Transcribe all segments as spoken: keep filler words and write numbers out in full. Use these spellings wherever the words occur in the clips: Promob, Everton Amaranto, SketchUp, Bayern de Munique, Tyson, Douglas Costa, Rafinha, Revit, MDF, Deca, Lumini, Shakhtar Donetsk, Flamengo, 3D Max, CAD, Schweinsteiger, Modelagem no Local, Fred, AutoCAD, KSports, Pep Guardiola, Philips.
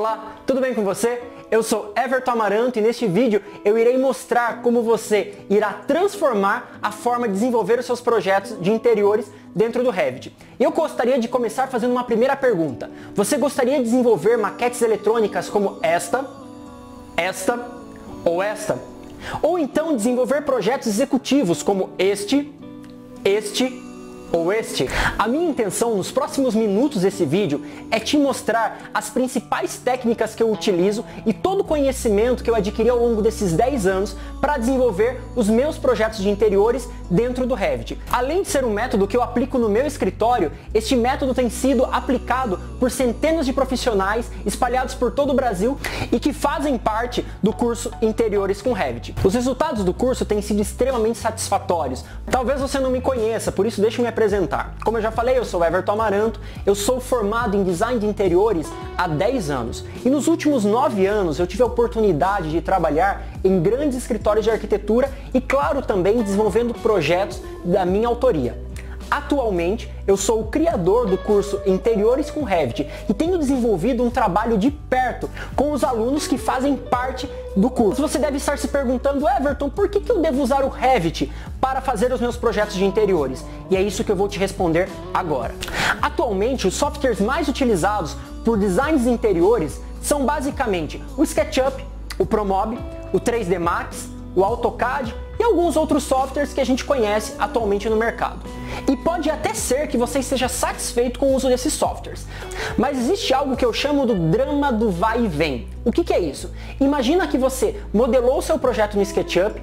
Olá, tudo bem com você? Eu sou Everton Amaranto e neste vídeo eu irei mostrar como você irá transformar a forma de desenvolver os seus projetos de interiores dentro do Revit. Eu gostaria de começar fazendo uma primeira pergunta. Você gostaria de desenvolver maquetes eletrônicas como esta, esta ou esta? Ou então desenvolver projetos executivos como este, este ou este? A minha intenção nos próximos minutos desse vídeo é te mostrar as principais técnicas que eu utilizo e todo o conhecimento que eu adquiri ao longo desses dez anos para desenvolver os meus projetos de interiores dentro do Revit. Além de ser um método que eu aplico no meu escritório, este método tem sido aplicado por centenas de profissionais espalhados por todo o Brasil e que fazem parte do curso Interiores com Revit. Os resultados do curso têm sido extremamente satisfatórios. Talvez você não me conheça, por isso deixa-me apresentar. Como eu já falei, eu sou Everton Amaranto, eu sou formado em design de interiores há dez anos e nos últimos nove anos eu tive a oportunidade de trabalhar em grandes escritórios de arquitetura e, claro, também desenvolvendo projetos da minha autoria. Atualmente, eu sou o criador do curso Interiores com Revit e tenho desenvolvido um trabalho de perto com os alunos que fazem parte do curso. Você deve estar se perguntando, Everton, por que que eu devo usar o Revit para fazer os meus projetos de interiores? E é isso que eu vou te responder agora. Atualmente, os softwares mais utilizados por designs interiores são basicamente o SketchUp, o Promob, o três D Max, o AutoCAD e alguns outros softwares que a gente conhece atualmente no mercado. E pode até ser que você esteja satisfeito com o uso desses softwares, mas existe algo que eu chamo do drama do vai e vem. O que que é isso? Imagina que você modelou seu projeto no SketchUp,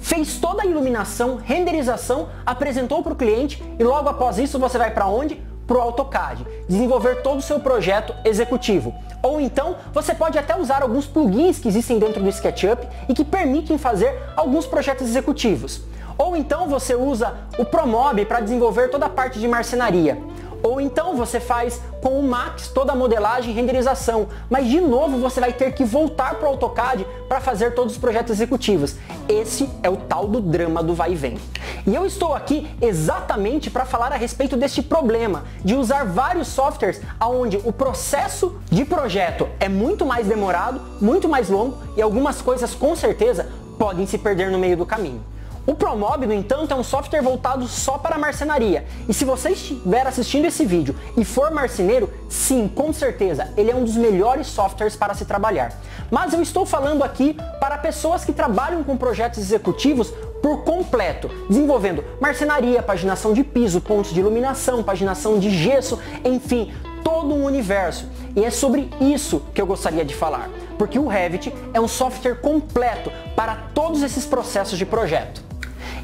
fez toda a iluminação, renderização, apresentou para o cliente e logo após isso você vai para onde? Para o AutoCAD, desenvolver todo o seu projeto executivo. Ou então, você pode até usar alguns plugins que existem dentro do SketchUp e que permitem fazer alguns projetos executivos. Ou então você usa o Promob para desenvolver toda a parte de marcenaria. Ou então você faz com o Max toda a modelagem e renderização, mas de novo você vai ter que voltar para o AutoCAD para fazer todos os projetos executivos. Esse é o tal do drama do vai e vem. E eu estou aqui exatamente para falar a respeito deste problema, de usar vários softwares onde o processo de projeto é muito mais demorado, muito mais longo e algumas coisas com certeza podem se perder no meio do caminho. O Promob, no entanto, é um software voltado só para a marcenaria. E se você estiver assistindo esse vídeo e for marceneiro, sim, com certeza, ele é um dos melhores softwares para se trabalhar. Mas eu estou falando aqui para pessoas que trabalham com projetos executivos por completo, desenvolvendo marcenaria, paginação de piso, pontos de iluminação, paginação de gesso, enfim, todo um universo. E é sobre isso que eu gostaria de falar, porque o Revit é um software completo para todos esses processos de projeto.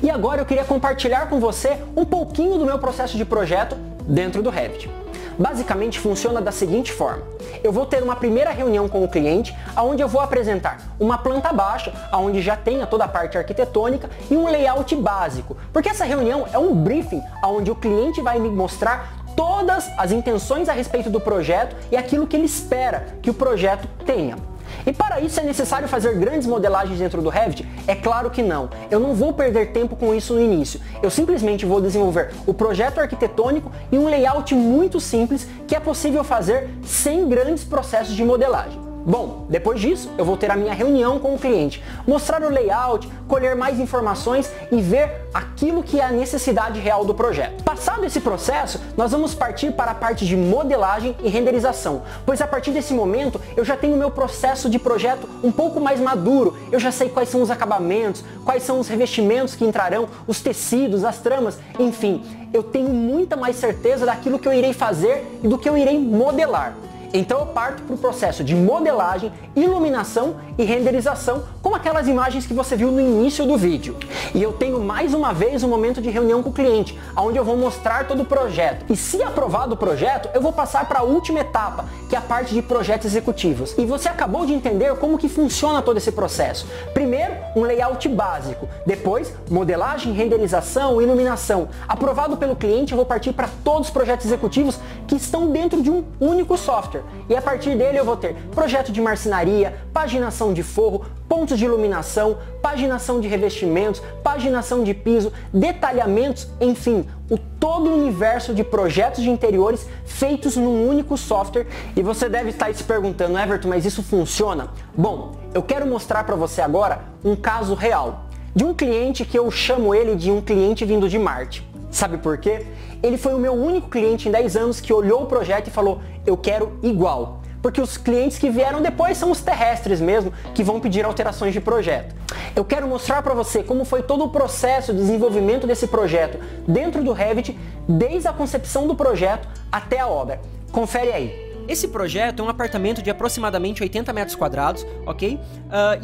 E agora eu queria compartilhar com você um pouquinho do meu processo de projeto dentro do Revit. Basicamente funciona da seguinte forma: eu vou ter uma primeira reunião com o cliente, onde eu vou apresentar uma planta baixa, onde já tenha toda a parte arquitetônica e um layout básico, porque essa reunião é um briefing, onde o cliente vai me mostrar todas as intenções a respeito do projeto e aquilo que ele espera que o projeto tenha. E para isso é necessário fazer grandes modelagens dentro do Revit? É claro que não. Eu não vou perder tempo com isso no início. Eu simplesmente vou desenvolver o projeto arquitetônico e um layout muito simples que é possível fazer sem grandes processos de modelagem. Bom, depois disso eu vou ter a minha reunião com o cliente, mostrar o layout, colher mais informações e ver aquilo que é a necessidade real do projeto. Passado esse processo, nós vamos partir para a parte de modelagem e renderização, pois a partir desse momento eu já tenho o meu processo de projeto um pouco mais maduro, eu já sei quais são os acabamentos, quais são os revestimentos que entrarão, os tecidos, as tramas, enfim, eu tenho muita mais certeza daquilo que eu irei fazer e do que eu irei modelar. Então eu parto para o processo de modelagem, iluminação e renderização, como aquelas imagens que você viu no início do vídeo. E eu tenho mais uma vez um momento de reunião com o cliente, onde eu vou mostrar todo o projeto. E se aprovado o projeto, eu vou passar para a última etapa, que é a parte de projetos executivos. E você acabou de entender como que funciona todo esse processo. Primeiro, um layout básico. Depois, modelagem, renderização, iluminação. Aprovado pelo cliente, eu vou partir para todos os projetos executivos que estão dentro de um único software. E a partir dele eu vou ter projeto de marcenaria, paginação de forro, pontos de iluminação, paginação de revestimentos, paginação de piso, detalhamentos, enfim, o todo o universo de projetos de interiores feitos num único software. E você deve estar se perguntando, Everton, mas isso funciona? Bom, eu quero mostrar para você agora um caso real, de um cliente que eu chamo ele de um cliente vindo de Marte. Sabe por quê? Ele foi o meu único cliente em dez anos que olhou o projeto e falou, eu quero igual. Porque os clientes que vieram depois são os terrestres mesmo, que vão pedir alterações de projeto. Eu quero mostrar para você como foi todo o processo de desenvolvimento desse projeto dentro do Revit, desde a concepção do projeto até a obra. Confere aí. Esse projeto é um apartamento de aproximadamente oitenta metros quadrados, ok? Uh,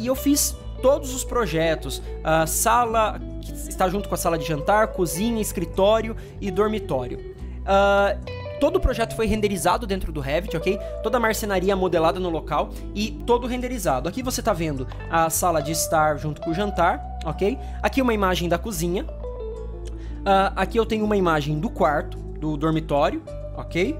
e eu fiz todos os projetos, a sala que está junto com a sala de jantar, cozinha, escritório e dormitório. Uh, Todo o projeto foi renderizado dentro do Revit, ok? Toda a marcenaria modelada no local e todo renderizado. Aqui você está vendo a sala de estar junto com o jantar, ok? Aqui uma imagem da cozinha. Uh, aqui eu tenho uma imagem do quarto, do dormitório, ok?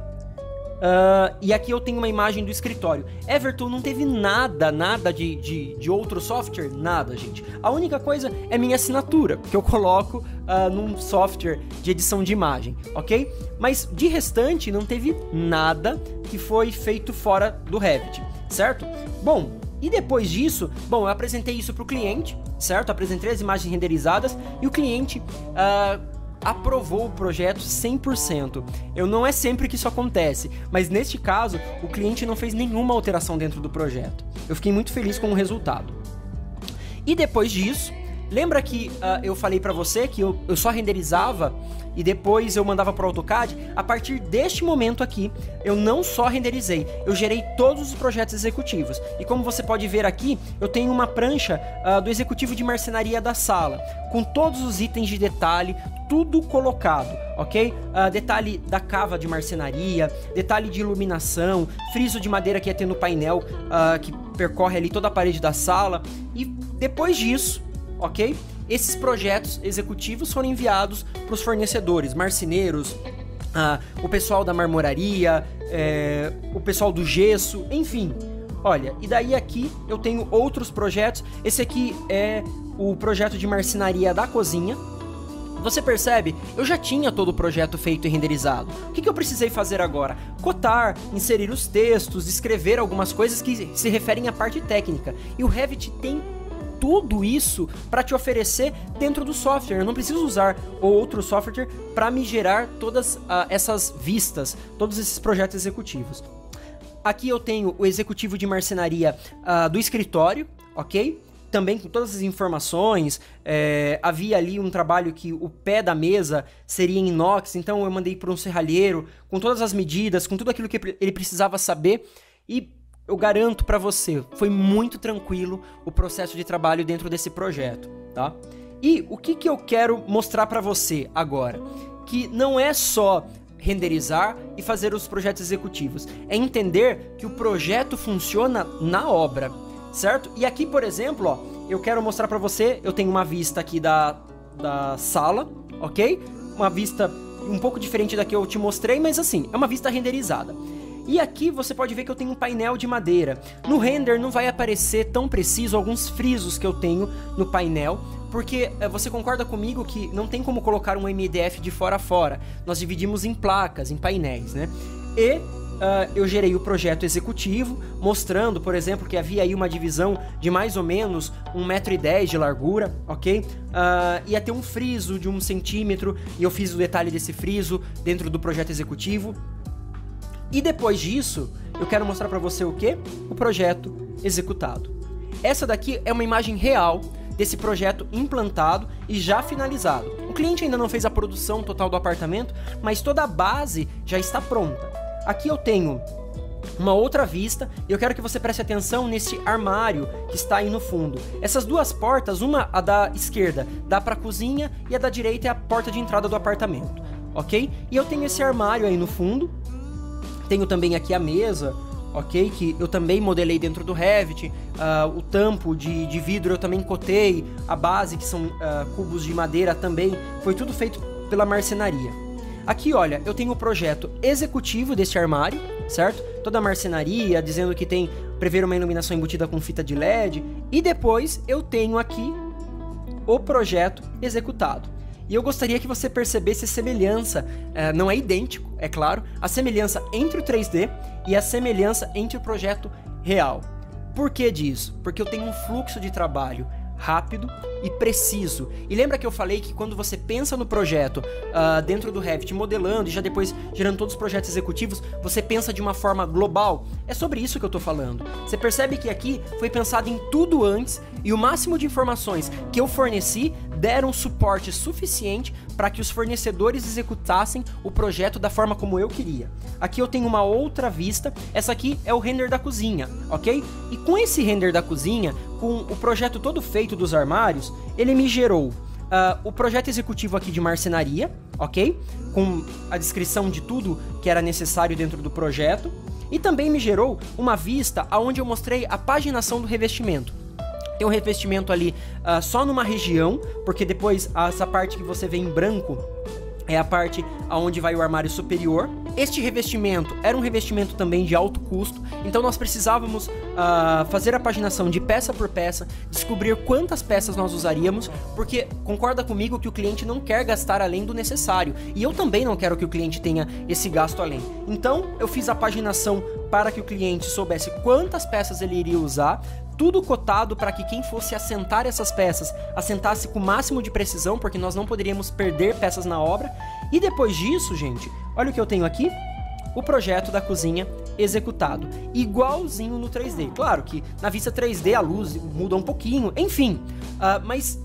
Uh, e aqui eu tenho uma imagem do escritório. Everton, não teve nada, nada de, de, de outro software? Nada, gente. A única coisa é minha assinatura, que eu coloco Uh, num software de edição de imagem, ok? Mas de restante não teve nada que foi feito fora do Revit, certo? Bom, e depois disso, bom, eu apresentei isso para o cliente, certo? Apresentei as imagens renderizadas e o cliente uh, aprovou o projeto cem por cento. Eu não é sempre que isso acontece, mas neste caso o cliente não fez nenhuma alteração dentro do projeto. Eu fiquei muito feliz com o resultado. E depois disso, lembra que uh, eu falei pra você que eu, eu só renderizava e depois eu mandava pro AutoCAD? A partir deste momento aqui, eu não só renderizei, eu gerei todos os projetos executivos. E como você pode ver aqui, eu tenho uma prancha uh, do executivo de marcenaria da sala, com todos os itens de detalhe, tudo colocado, ok? Uh, detalhe da cava de marcenaria, detalhe de iluminação, friso de madeira que ia ter no painel, uh, que percorre ali toda a parede da sala. E depois disso, ok? Esses projetos executivos foram enviados para os fornecedores, marceneiros, ah, o pessoal da marmoraria, é, o pessoal do gesso, enfim. Olha, e daí aqui eu tenho outros projetos. Esse aqui é o projeto de marcenaria da cozinha. Você percebe? Eu já tinha todo o projeto feito e renderizado. O que, que eu precisei fazer agora? Cotar, inserir os textos, escrever algumas coisas que se referem à parte técnica. E o Revit tem tudo isso para te oferecer dentro do software. Eu não preciso usar outro software para me gerar todas uh, essas vistas, todos esses projetos executivos. Aqui eu tenho o executivo de marcenaria uh, do escritório, ok? Também com todas as informações, é, havia ali um trabalho que o pé da mesa seria em inox, então eu mandei para um serralheiro, com todas as medidas, com tudo aquilo que ele precisava saber. E eu garanto pra você, foi muito tranquilo o processo de trabalho dentro desse projeto, tá? E o que que eu quero mostrar pra você agora? Que não é só renderizar e fazer os projetos executivos, é entender que o projeto funciona na obra, certo? E aqui, por exemplo, ó, eu quero mostrar pra você, eu tenho uma vista aqui da, da sala, ok? Uma vista um pouco diferente da que eu te mostrei, mas assim, é uma vista renderizada. E aqui você pode ver que eu tenho um painel de madeira. No render não vai aparecer tão preciso alguns frisos que eu tenho no painel, porque você concorda comigo que não tem como colocar um M D F de fora a fora. Nós dividimos em placas, em painéis, né? E uh, eu gerei o projeto executivo, mostrando, por exemplo, que havia aí uma divisão de mais ou menos um metro e dez de largura, ok? Uh, ia ter um friso de um centímetro, e eu fiz o detalhe desse friso dentro do projeto executivo. E depois disso, eu quero mostrar pra você o quê? O projeto executado. Essa daqui é uma imagem real desse projeto implantado e já finalizado. O cliente ainda não fez a produção total do apartamento, mas toda a base já está pronta. Aqui eu tenho uma outra vista e eu quero que você preste atenção nesse armário que está aí no fundo. Essas duas portas, uma a da esquerda dá pra cozinha e a da direita é a porta de entrada do apartamento, ok? E eu tenho esse armário aí no fundo. Tenho também aqui a mesa, ok? Que eu também modelei dentro do Revit, uh, o tampo de, de vidro eu também cotei, a base que são uh, cubos de madeira também, foi tudo feito pela marcenaria. Aqui, olha, eu tenho o projeto executivo desse armário, certo? Toda a marcenaria, dizendo que tem prever uma iluminação embutida com fita de L E D. E depois eu tenho aqui o projeto executado. E eu gostaria que você percebesse a semelhança, é, não é idêntico, é claro, a semelhança entre o três D e a semelhança entre o projeto real. Por que disso? Porque eu tenho um fluxo de trabalho rápido e preciso. E lembra que eu falei que quando você pensa no projeto uh, dentro do Revit, modelando e já depois gerando todos os projetos executivos, você pensa de uma forma global? É sobre isso que eu tô falando. Você percebe que aqui foi pensado em tudo antes e o máximo de informações que eu forneci deram suporte suficiente para que os fornecedores executassem o projeto da forma como eu queria. Aqui eu tenho uma outra vista, essa aqui é o render da cozinha, ok? E com esse render da cozinha, com o projeto todo feito dos armários, ele me gerou uh, o projeto executivo aqui de marcenaria, ok? Com a descrição de tudo que era necessário dentro do projeto, e também me gerou uma vista onde eu mostrei a paginação do revestimento. Tem um revestimento ali uh, só numa região, porque depois essa parte que você vê em branco é a parte aonde vai o armário superior. Este revestimento era um revestimento também de alto custo, então nós precisávamos uh, fazer a paginação de peça por peça, descobrir quantas peças nós usaríamos, porque concorda comigo que o cliente não quer gastar além do necessário, e eu também não quero que o cliente tenha esse gasto além. Então eu fiz a paginação para que o cliente soubesse quantas peças ele iria usar, tudo cotado para que quem fosse assentar essas peças, assentasse com o máximo de precisão, porque nós não poderíamos perder peças na obra. E depois disso, gente, olha o que eu tenho aqui, o projeto da cozinha executado, igualzinho no três D. Claro que na vista três D a luz muda um pouquinho, enfim, uh, mas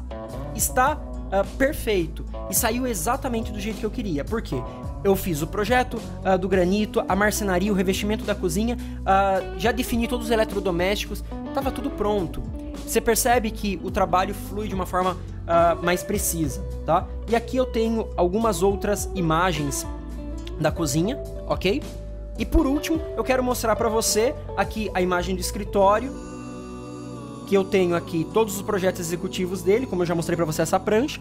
está uh, perfeito e saiu exatamente do jeito que eu queria. Por quê? Eu fiz o projeto uh, do granito, a marcenaria, o revestimento da cozinha, uh, já defini todos os eletrodomésticos, estava tudo pronto. Você percebe que o trabalho flui de uma forma uh, mais precisa, tá? E aqui eu tenho algumas outras imagens da cozinha, ok? E por último, eu quero mostrar para você aqui a imagem do escritório, que eu tenho aqui todos os projetos executivos dele, como eu já mostrei para você essa prancha.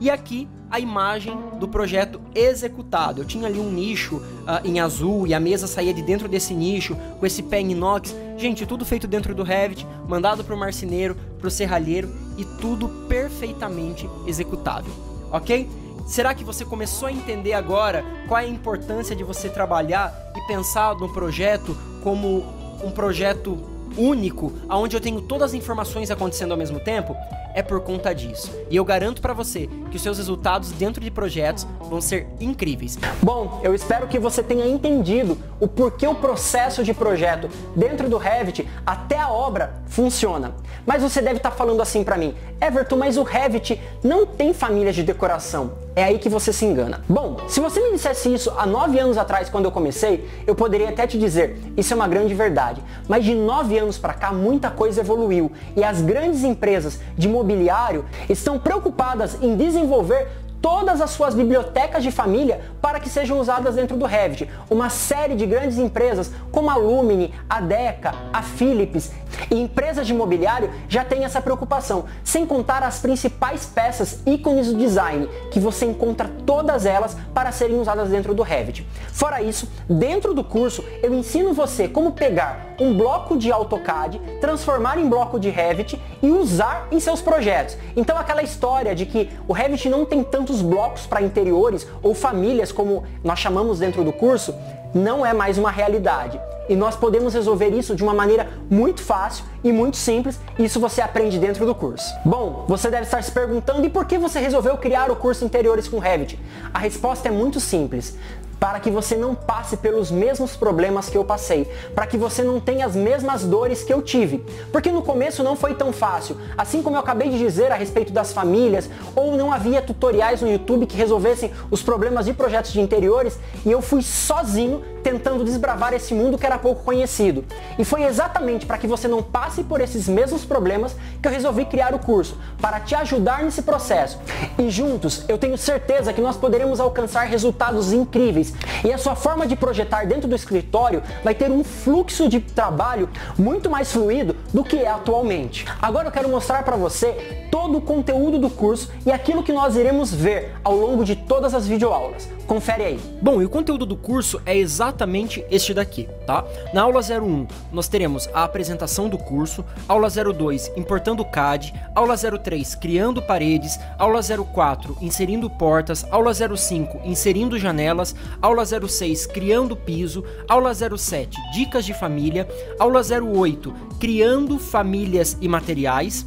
E aqui a imagem do projeto executado. Eu tinha ali um nicho uh, em azul e a mesa saía de dentro desse nicho com esse pé em inox. Gente, tudo feito dentro do Revit, mandado para o marceneiro, para o serralheiro e tudo perfeitamente executável, ok? Será que você começou a entender agora qual é a importância de você trabalhar e pensar no projeto como um projeto único, onde eu tenho todas as informações acontecendo ao mesmo tempo? É por conta disso. E eu garanto para você que os seus resultados dentro de projetos vão ser incríveis. Bom, eu espero que você tenha entendido o porquê o processo de projeto dentro do Revit até a obra funciona. Mas você deve estar falando assim para mim: Everton, mas o Revit não tem famílias de decoração. É aí que você se engana. Bom, se você me dissesse isso há nove anos atrás, quando eu comecei, eu poderia até te dizer, isso é uma grande verdade. Mas de nove anos para cá, muita coisa evoluiu. E as grandes empresas de mobiliário estão preocupadas em desenvolver todas as suas bibliotecas de família para que sejam usadas dentro do Revit. Uma série de grandes empresas como a Lumini, a Deca, a Philips e empresas de mobiliário já têm essa preocupação, sem contar as principais peças ícones do design, que você encontra todas elas para serem usadas dentro do Revit. Fora isso, dentro do curso eu ensino você como pegar um bloco de AutoCAD, transformar em bloco de Revit e usar em seus projetos. Então aquela história de que o Revit não tem tantos blocos para interiores ou famílias, como nós chamamos dentro do curso, não é mais uma realidade. E nós podemos resolver isso de uma maneira muito fácil e muito simples, e isso você aprende dentro do curso. Bom, você deve estar se perguntando, e por que você resolveu criar o curso Interiores com Revit? A resposta é muito simples. Para que você não passe pelos mesmos problemas que eu passei, para que você não tenha as mesmas dores que eu tive. Porque no começo não foi tão fácil, assim como eu acabei de dizer a respeito das famílias, ou não havia tutoriais no YouTube que resolvessem os problemas de projetos de interiores, e eu fui sozinho tentando desbravar esse mundo que era pouco conhecido. E foi exatamente para que você não passe por esses mesmos problemas que eu resolvi criar o curso, para te ajudar nesse processo. E juntos, eu tenho certeza que nós poderemos alcançar resultados incríveis. E a sua forma de projetar dentro do escritório vai ter um fluxo de trabalho muito mais fluido do que é atualmente. Agora eu quero mostrar para você todo o conteúdo do curso e aquilo que nós iremos ver ao longo de todas as videoaulas. Confere aí. Bom, e o conteúdo do curso é exatamente este daqui, tá? Na aula zero um, nós teremos a apresentação do curso, aula zero dois, importando C A D, aula zero três, criando paredes, aula zero quatro, inserindo portas, aula zero cinco, inserindo janelas, aula zero seis, criando piso, aula zero sete, dicas de família, aula zero oito, criando famílias e materiais,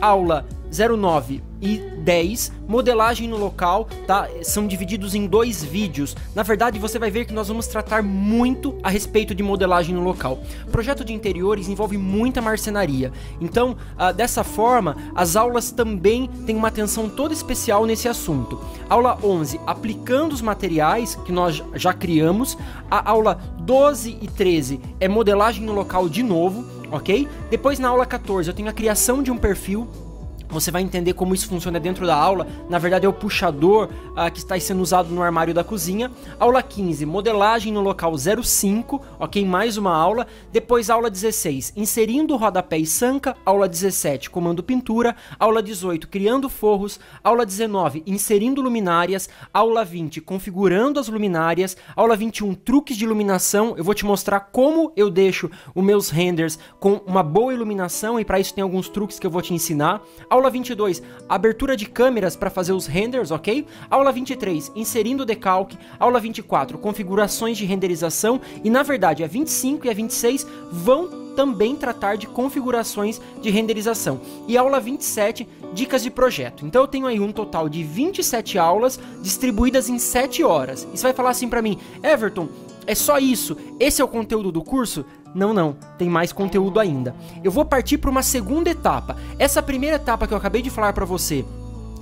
aula zero nove e dez, modelagem no local, tá? São divididos em dois vídeos. Na verdade, você vai ver que nós vamos tratar muito a respeito de modelagem no local. O projeto de interiores envolve muita marcenaria. Então, ah, dessa forma, as aulas também têm uma atenção toda especial nesse assunto. Aula onze, aplicando os materiais que nós já criamos. A aula doze e treze é modelagem no local de novo, ok? Depois, na aula quatorze, eu tenho a criação de um perfil. Você vai entender como isso funciona dentro da aula. Na verdade, é o puxador ah, que está sendo usado no armário da cozinha. Aula quinze, modelagem no local zero cinco, ok? Mais uma aula. Depois, aula dezesseis, inserindo rodapé e sanca. Aula dezessete, comando pintura. Aula dezoito, criando forros. Aula dezenove, inserindo luminárias. Aula vinte, configurando as luminárias. Aula vinte e um, truques de iluminação. Eu vou te mostrar como eu deixo os meus renders com uma boa iluminação, e para isso tem alguns truques que eu vou te ensinar. Aula Aula vinte e dois, abertura de câmeras para fazer os renders, ok? Aula vinte e três, inserindo decalque. Aula vinte e quatro, configurações de renderização. E na verdade, a vinte e cinco e a vinte e seis vão também tratar de configurações de renderização. E aula vinte e sete, dicas de projeto. Então eu tenho aí um total de vinte e sete aulas distribuídas em sete horas. E você vai falar assim para mim: Everton, é só isso? Esse é o conteúdo do curso? Não, não, tem mais conteúdo ainda. Eu vou partir para uma segunda etapa. Essa primeira etapa que eu acabei de falar para você,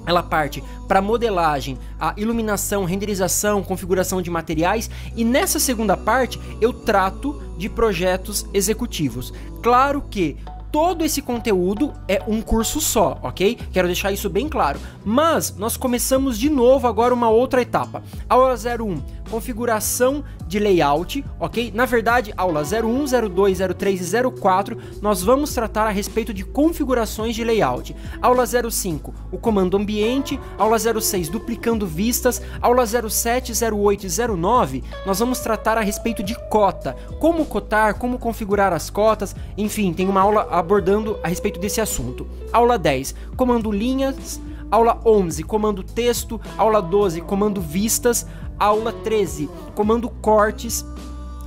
ela parte para modelagem, a iluminação, renderização, configuração de materiais, e nessa segunda parte eu trato de projetos executivos. Claro que todo esse conteúdo é um curso só, ok? Quero deixar isso bem claro. Mas nós começamos de novo agora uma outra etapa. Aula zero um, configuração de layout, ok? Na verdade, aula zero um, zero dois, zero três e zero quatro, nós vamos tratar a respeito de configurações de layout. Aula zero cinco, o comando ambiente. Aula zero seis, duplicando vistas. Aula zero sete, zero oito e zero nove, nós vamos tratar a respeito de cota. Como cotar, como configurar as cotas, enfim, tem uma aula abordando a respeito desse assunto. Aula dez, comando linhas. Aula onze, comando texto. Aula doze, comando vistas. Aula treze, comando cortes.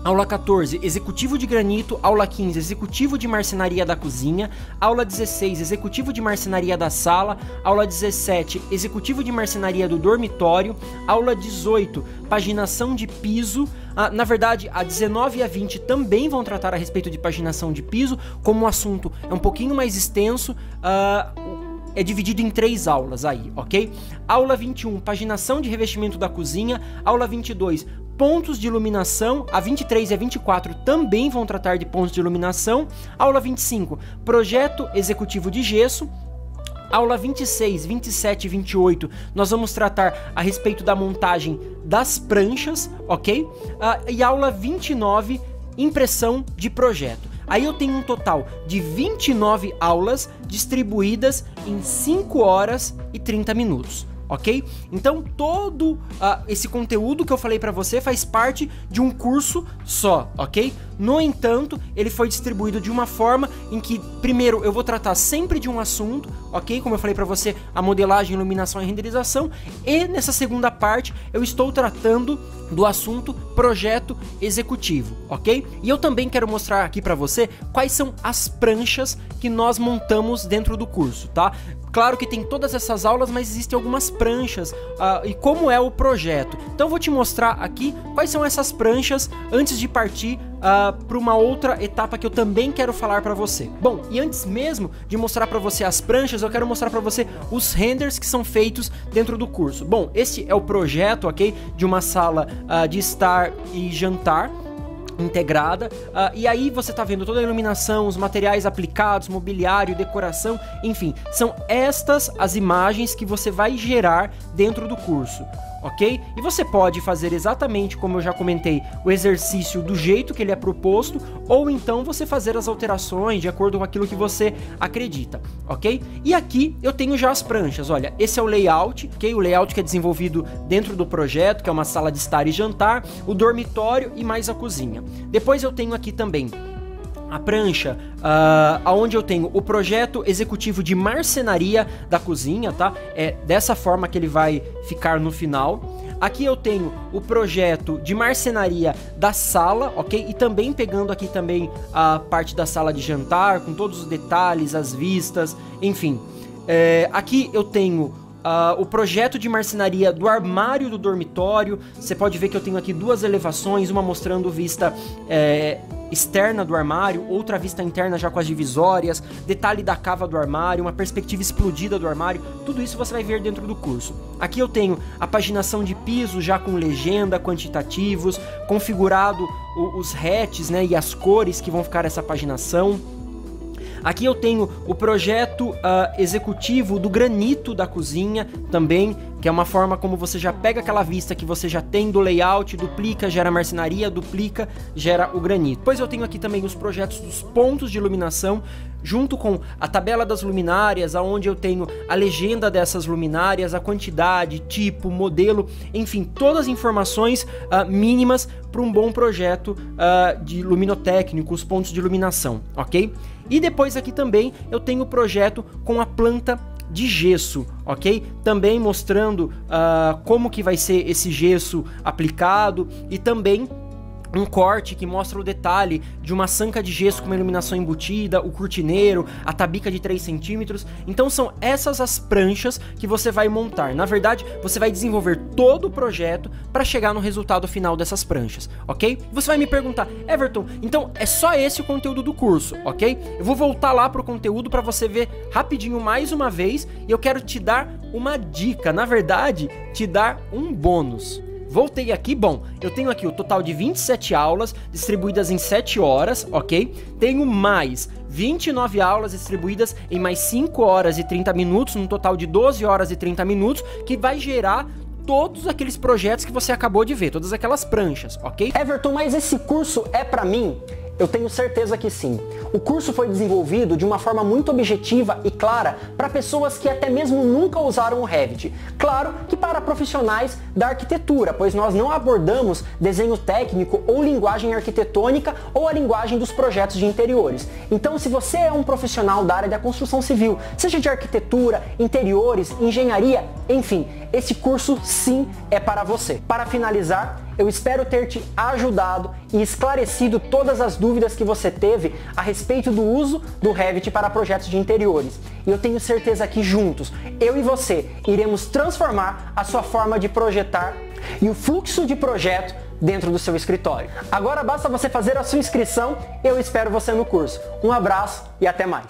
Aula quatorze, executivo de granito. Aula quinze, executivo de marcenaria da cozinha. Aula dezesseis, executivo de marcenaria da sala. Aula dezessete, executivo de marcenaria do dormitório. Aula dezoito, paginação de piso. Ah, na verdade, a dezenove e a vinte também vão tratar a respeito de paginação de piso. Como o assunto é um pouquinho mais extenso, ah, é dividido em três aulas aí, ok? Aula vinte e um, paginação de revestimento da cozinha. Aula vinte e dois, pontos de iluminação. A vinte e três e a vinte e quatro também vão tratar de pontos de iluminação. Aula vinte e cinco, projeto executivo de gesso. Aula vinte e seis, vinte e sete e vinte e oito, nós vamos tratar a respeito da montagem das pranchas, ok? Ah, e aula vinte e nove, impressão de projeto. Aí eu tenho um total de vinte e nove aulas distribuídas em cinco horas e trinta minutos. Ok? Então todo uh, esse conteúdo que eu falei para você faz parte de um curso só, ok? No entanto, ele foi distribuído de uma forma em que, primeiro, eu vou tratar sempre de um assunto, ok? Como eu falei para você, a modelagem, iluminação e renderização. E nessa segunda parte, eu estou tratando do assunto projeto executivo, ok? E eu também quero mostrar aqui para você quais são as pranchas que nós montamos dentro do curso, tá? Claro que tem todas essas aulas, mas existem algumas pranchas uh, e como é o projeto. Então eu vou te mostrar aqui quais são essas pranchas antes de partir uh, para uma outra etapa que eu também quero falar para você. Bom, e antes mesmo de mostrar para você as pranchas, eu quero mostrar para você os renders que são feitos dentro do curso. Bom, esse é o projeto, ok, de uma sala uh, de estar e jantar integrada, uh, e aí você tá vendo toda a iluminação, os materiais aplicados, mobiliário, decoração, enfim, são estas as imagens que você vai gerar dentro do curso. ok? E você pode fazer exatamente como eu já comentei, o exercício do jeito que ele é proposto, ou então você fazer as alterações de acordo com aquilo que você acredita, ok? E aqui eu tenho já as pranchas, olha, esse é o layout, ok? O layout que é desenvolvido dentro do projeto, que é uma sala de estar e jantar, o dormitório e mais a cozinha. Depois eu tenho aqui também a prancha, uh, onde eu tenho o projeto executivo de marcenaria da cozinha, tá? É dessa forma que ele vai ficar no final. Aqui eu tenho o projeto de marcenaria da sala, ok? E também pegando aqui também a parte da sala de jantar, com todos os detalhes, as vistas, enfim. É, aqui eu tenho Uh, o projeto de marcenaria do armário do dormitório. Você pode ver que eu tenho aqui duas elevações, uma mostrando vista é, externa do armário, outra vista interna já com as divisórias, detalhe da cava do armário, uma perspectiva explodida do armário, tudo isso você vai ver dentro do curso. Aqui eu tenho a paginação de piso já com legenda, quantitativos, configurado o, os hatches, né, e as cores que vão ficar essa paginação. Aqui eu tenho o projeto uh, executivo do granito da cozinha também, que é uma forma como você já pega aquela vista que você já tem do layout, duplica, gera marcenaria, duplica, gera o granito. Depois eu tenho aqui também os projetos dos pontos de iluminação, junto com a tabela das luminárias, aonde eu tenho a legenda dessas luminárias, a quantidade, tipo, modelo, enfim, todas as informações uh, mínimas para um bom projeto uh, de luminotécnico, os pontos de iluminação, ok? E depois aqui também eu tenho o projeto com a planta de gesso, ok? Também mostrando uh, como que vai ser esse gesso aplicado e também um corte que mostra o detalhe de uma sanca de gesso com uma iluminação embutida, o cortineiro, a tabica de três centímetros. Então são essas as pranchas que você vai montar. Na verdade, você vai desenvolver todo o projeto para chegar no resultado final dessas pranchas, ok? Você vai me perguntar, Everton, então é só esse o conteúdo do curso, ok? Eu vou voltar lá pro conteúdo para você ver rapidinho mais uma vez e eu quero te dar uma dica, na verdade, te dar um bônus. Voltei aqui, bom, eu tenho aqui o total de vinte e sete aulas distribuídas em sete horas, ok? Tenho mais vinte e nove aulas distribuídas em mais cinco horas e trinta minutos, num total de doze horas e trinta minutos, que vai gerar todos aqueles projetos que você acabou de ver, todas aquelas pranchas, ok? Everton, mas esse curso é pra mim? Eu tenho certeza que sim. O curso foi desenvolvido de uma forma muito objetiva e clara para pessoas que até mesmo nunca usaram o Revit. Claro que para profissionais da arquitetura, pois nós não abordamos desenho técnico ou linguagem arquitetônica ou a linguagem dos projetos de interiores. Então, se você é um profissional da área da construção civil, seja de arquitetura, interiores, engenharia, enfim, esse curso sim é para você. Para finalizar, eu espero ter te ajudado e esclarecido todas as dúvidas que você teve a respeito do uso do Revit para projetos de interiores. E eu tenho certeza que juntos, eu e você, iremos transformar a sua forma de projetar e o fluxo de projeto dentro do seu escritório. Agora basta você fazer a sua inscrição, eu espero você no curso. Um abraço e até mais!